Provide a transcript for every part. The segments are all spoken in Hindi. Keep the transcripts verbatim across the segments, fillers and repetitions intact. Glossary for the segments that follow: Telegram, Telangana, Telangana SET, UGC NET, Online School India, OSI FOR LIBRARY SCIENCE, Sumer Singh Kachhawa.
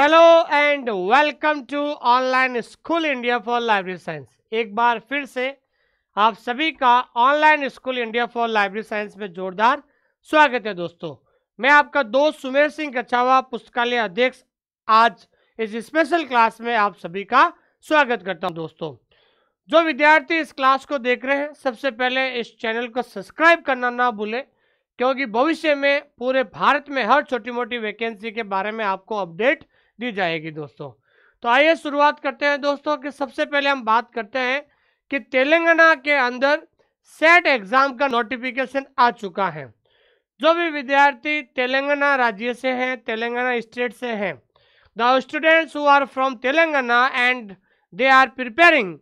Hello and welcome to online school India for library science. एक बार फिर से आप सभी का online school India for library science में जोरदार स्वागत है। दोस्तों, मैं आपका दोस्त सुमेर सिंह कछावा, पुस्तकालय अध्यक्ष, आज इस स्पेशल क्लास में आप सभी का स्वागत करता हूं। दोस्तों, जो विद्यार्थी इस क्लास को देख रहे हैं, सबसे पहले इस चैनल को सब्सक्राइब करना ना भूलें, क्योंकि भविष्य में पूरे भारत में हर छोटी मोटी वैकेंसी के बारे में आपको अपडेट दी जाएगी। दोस्तों, तो आइए शुरुआत करते हैं। दोस्तों, कि सबसे पहले हम बात करते हैं कि तेलंगाना के अंदर सेट एग्ज़ाम का नोटिफिकेशन आ चुका है। जो भी विद्यार्थी तेलंगाना राज्य से हैं, तेलंगाना स्टेट से हैं, the students who are from Telangana and they are preparing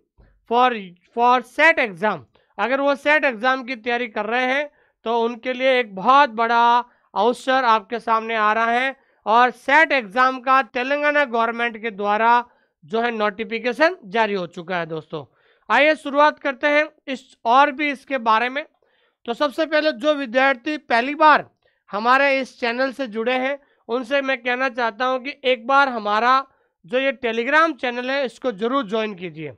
for for SET exam, अगर वो सेट एग्ज़ाम की तैयारी कर रहे हैं तो उनके लिए एक बहुत बड़ा अवसर आपके सामने आ रहा है। और सेट एग्ज़ाम का तेलंगाना गवर्नमेंट के द्वारा जो है नोटिफिकेशन जारी हो चुका है। दोस्तों, आइए शुरुआत करते हैं इस और भी इसके बारे में। तो सबसे पहले जो विद्यार्थी पहली बार हमारे इस चैनल से जुड़े हैं, उनसे मैं कहना चाहता हूं कि एक बार हमारा जो ये टेलीग्राम चैनल है, इसको ज़रूर ज्वाइन कीजिए।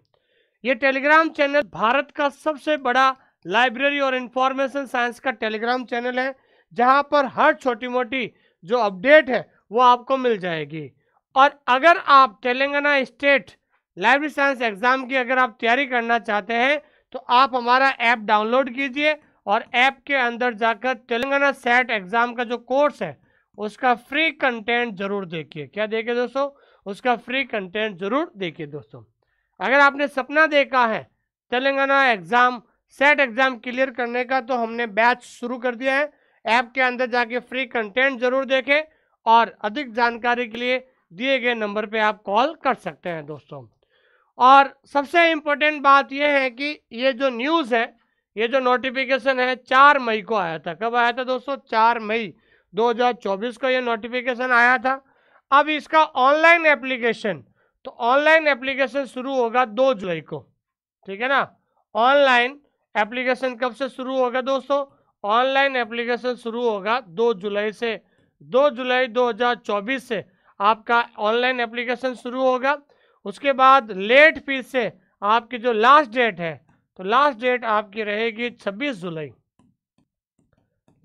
ये टेलीग्राम चैनल भारत का सबसे बड़ा लाइब्रेरी और इंफॉर्मेशन साइंस का टेलीग्राम चैनल है, जहाँ पर हर छोटी मोटी जो अपडेट है वो आपको मिल जाएगी। और अगर आप Telangana state library science exam की अगर आप तैयारी करना चाहते हैं तो आप हमारा ऐप डाउनलोड कीजिए और ऐप के अंदर जाकर तेलंगाना सेट एग्ज़ाम का जो कोर्स है उसका फ्री कंटेंट ज़रूर देखिए। क्या देखिए दोस्तों? उसका फ्री कंटेंट ज़रूर देखिए। दोस्तों, अगर आपने सपना देखा है Telangana exam SET exam clear करने का, तो हमने बैच शुरू कर दिया है। ऐप के अंदर जाके फ्री कंटेंट ज़रूर देखें और अधिक जानकारी के लिए दिए गए नंबर पे आप कॉल कर सकते हैं। दोस्तों, और सबसे इम्पोर्टेंट बात यह है कि ये जो न्यूज़ है, ये जो नोटिफिकेशन है, चार मई को आया था। कब आया था दोस्तों? चार मई दो हज़ार चौबीस को ये नोटिफिकेशन आया था। अब इसका ऑनलाइन एप्लीकेशन, तो ऑनलाइन एप्लीकेशन शुरू होगा दो जुलाई को, ठीक है ना। ऑनलाइन एप्लीकेशन कब से शुरू होगा दोस्तों? ऑनलाइन एप्लीकेशन शुरू होगा दो जुलाई से। दो जुलाई दो हज़ार चौबीस से आपका ऑनलाइन एप्लीकेशन शुरू होगा। उसके बाद लेट फीस से आपकी जो लास्ट डेट है, तो लास्ट डेट आपकी रहेगी छब्बीस जुलाई।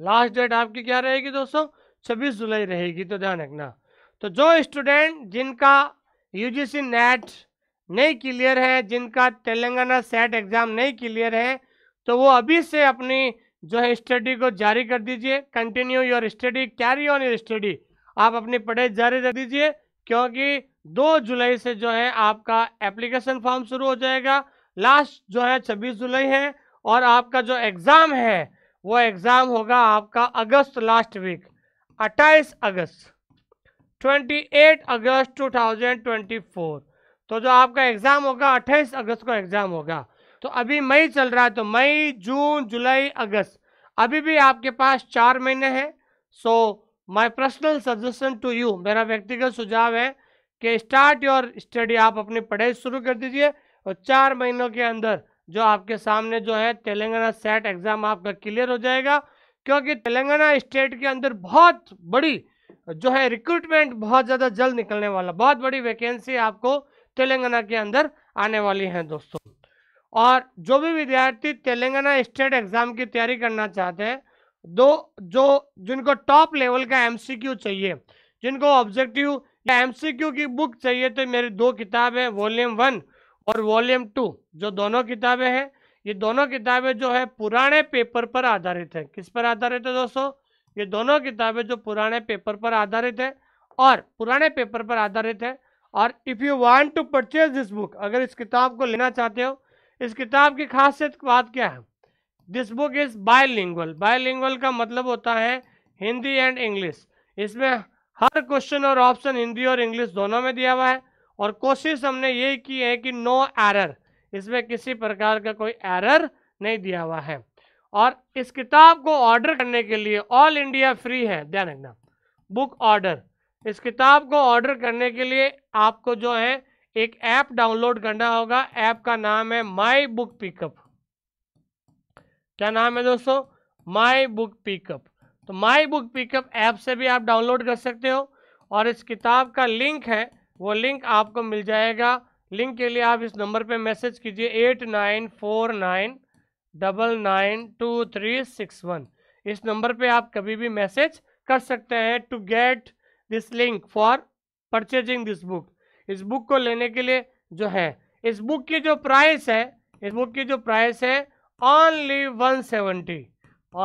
लास्ट डेट आपकी क्या रहेगी दोस्तों? छब्बीस जुलाई रहेगी, तो ध्यान रखना। तो जो स्टूडेंट जिनका यूजीसी नेट नहीं क्लियर है, जिनका तेलंगाना सेट एग्ज़ाम नहीं क्लियर है, तो वो अभी से अपनी जो है स्टडी को जारी कर दीजिए। Continue your study, carry on your study, आप अपनी पढ़ाई जारी रख दीजिए, क्योंकि दो जुलाई से जो है आपका एप्लीकेशन फॉर्म शुरू हो जाएगा। लास्ट जो है छब्बीस जुलाई है, और आपका जो एग्ज़ाम है वो एग्ज़ाम होगा आपका अगस्त लास्ट वीक, अट्ठाईस अगस्त, अट्ठाईस अगस्त दो हज़ार चौबीस। तो जो आपका एग्ज़ाम होगा अट्ठाईस अगस्त को एग्ज़ाम होगा। तो अभी मई चल रहा है, तो मई, जून, जुलाई, अगस्त, अभी भी आपके पास चार महीने हैं। So my personal suggestion to you, मेरा व्यक्तिगत सुझाव है कि स्टार्ट योर स्टडी, आप अपनी पढ़ाई शुरू कर दीजिए, और चार महीनों के अंदर जो आपके सामने जो है तेलंगाना सेट एग्ज़ाम आपका क्लियर हो जाएगा। क्योंकि तेलंगाना स्टेट के अंदर बहुत बड़ी जो है रिक्रूटमेंट, बहुत ज़्यादा जल्द निकलने वाला, बहुत बड़ी वैकेंसी आपको तेलंगाना के अंदर आने वाली है। दोस्तों, और जो भी विद्यार्थी तेलंगाना स्टेट एग्ज़ाम की तैयारी करना चाहते हैं, दो जो जिनको टॉप लेवल का एमसीक्यू चाहिए, जिनको ऑब्जेक्टिव या एमसीक्यू की बुक चाहिए, तो मेरी दो किताबें, वॉल्यूम वन और वॉल्यूम टू, जो दोनों किताबें हैं, ये दोनों किताबें जो है पुराने पेपर पर आधारित है। किस पर आधारित है दोस्तों? ये दोनों किताबें जो पुराने पेपर पर आधारित है, और पुराने पेपर पर आधारित है। और if you want to purchase this book, अगर इस किताब को लेना चाहते हो, इस किताब की खासियत बात क्या है? This book is bilingual. Bilingual का मतलब होता है हिंदी एंड इंग्लिश। इसमें हर क्वेश्चन और ऑप्शन हिंदी और इंग्लिश दोनों में दिया हुआ है, और कोशिश हमने ये की है कि नो एरर, इसमें किसी प्रकार का कोई एरर नहीं दिया हुआ है। और इस किताब को ऑर्डर करने के लिए ऑल इंडिया फ्री है, ध्यान रखना। बुक ऑर्डर, इस किताब को ऑर्डर करने के लिए आपको जो है एक ऐप डाउनलोड करना होगा। ऐप का नाम है माई बुक पिकअप। क्या नाम है दोस्तों? My book pickup. तो माई बुक पिकअप ऐप से भी आप डाउनलोड कर सकते हो। और इस किताब का लिंक है वो लिंक आपको मिल जाएगा। लिंक के लिए आप इस नंबर पे मैसेज कीजिए eight nine four nine double nine two three six one. इस नंबर पे आप कभी भी मैसेज कर सकते हैं to get this link for purchasing this book. इस बुक को लेने के लिए जो है इस बुक की जो प्राइस है इस बुक की जो प्राइस है only one seventy,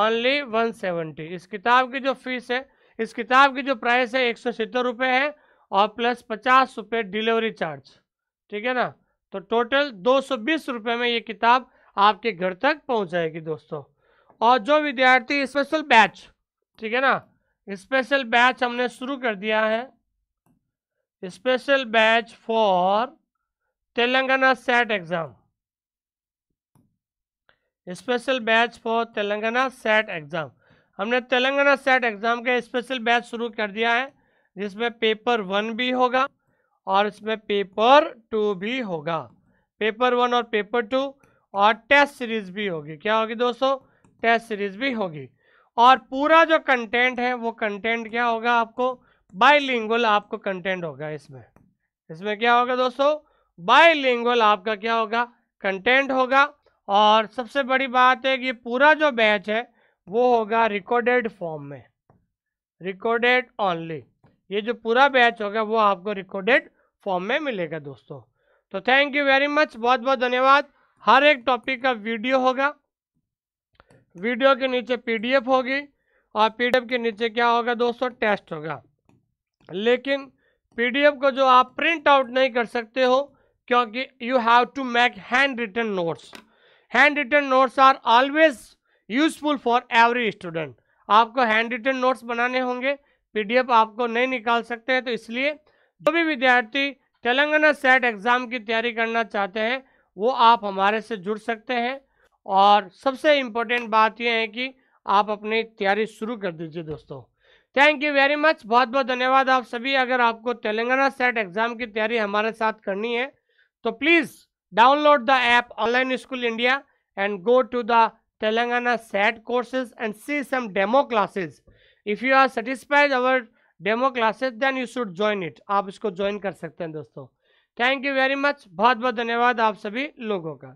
only one seventy. इस किताब की जो फीस है इस किताब की जो प्राइस है एक सौ सत्तर रुपये है और प्लस पचास रुपये डिलीवरी चार्ज, ठीक है ना। तो टोटल दो सौ बीस रुपये में ये किताब आपके घर तक पहुंच जाएगी दोस्तों। और जो विद्यार्थी स्पेशल बैच, ठीक है ना, स्पेशल बैच हमने शुरू कर दिया है, special batch for Telangana SET exam, special batch for Telangana SET exam. हमने तेलंगाना सेट एग्ज़ाम का स्पेशल बैच शुरू कर दिया है जिसमें पेपर वन भी होगा और इसमें पेपर टू भी होगा, पेपर वन और पेपर टू, और टेस्ट सीरीज़ भी होगी। क्या होगी दोस्तों? टेस्ट सीरीज़ भी होगी। और पूरा जो कंटेंट है वो कंटेंट क्या होगा? आपको बाइलिंगुअल आपको कंटेंट होगा इसमें। इसमें क्या होगा दोस्तों? बाइलिंगुअल आपका क्या होगा? कंटेंट होगा। और सबसे बड़ी बात है कि पूरा जो बैच है वो होगा रिकॉर्डेड फॉर्म में, रिकॉर्डेड ऑनली। ये जो पूरा बैच होगा वो आपको रिकॉर्डेड फॉर्म में मिलेगा दोस्तों। तो थैंक यू वेरी मच, बहुत बहुत धन्यवाद। हर एक टॉपिक का वीडियो होगा, वीडियो के नीचे पीडीएफ होगी और पीडीएफ के नीचे क्या होगा दोस्तों? टेस्ट होगा। लेकिन पीडीएफ को जो आप प्रिंट आउट नहीं कर सकते हो क्योंकि you have to make handwritten notes. Handwritten notes are always useful for every student. आपको हैंड रिटन नोट्स बनाने होंगे, पीडीएफ आपको नहीं निकाल सकते हैं। तो इसलिए जो भी विद्यार्थी तेलंगाना सेट एग्ज़ाम की तैयारी करना चाहते हैं वो आप हमारे से जुड़ सकते हैं। और सबसे इम्पोर्टेंट बात यह है कि आप अपनी तैयारी शुरू कर दीजिए दोस्तों। थैंक यू वेरी मच, बहुत बहुत धन्यवाद आप सभी। अगर आपको तेलंगाना सेट एग्ज़ाम की तैयारी हमारे साथ करनी है तो please download the app online school India and go to the Telangana SET courses and see some demo classes. If you are satisfied our demo classes then you should join it. आप इसको ज्वाइन कर सकते हैं दोस्तों। थैंक यू वेरी मच, बहुत बहुत धन्यवाद आप सभी लोगों का।